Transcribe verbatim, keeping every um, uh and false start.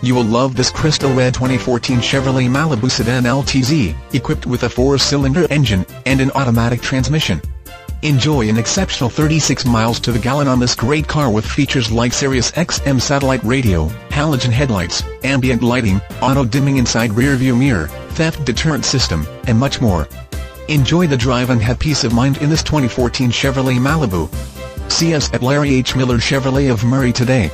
You will love this crystal red twenty fourteen Chevrolet Malibu Sedan L T Z, equipped with a four-cylinder engine and an automatic transmission. Enjoy an exceptional thirty-six miles to the gallon on this great car with features like Sirius X M satellite radio, halogen headlights, ambient lighting, auto-dimming inside rearview mirror, theft deterrent system, and much more. Enjoy the drive and have peace of mind in this twenty fourteen Chevrolet Malibu. See us at Larry H Miller Chevrolet of Murray today.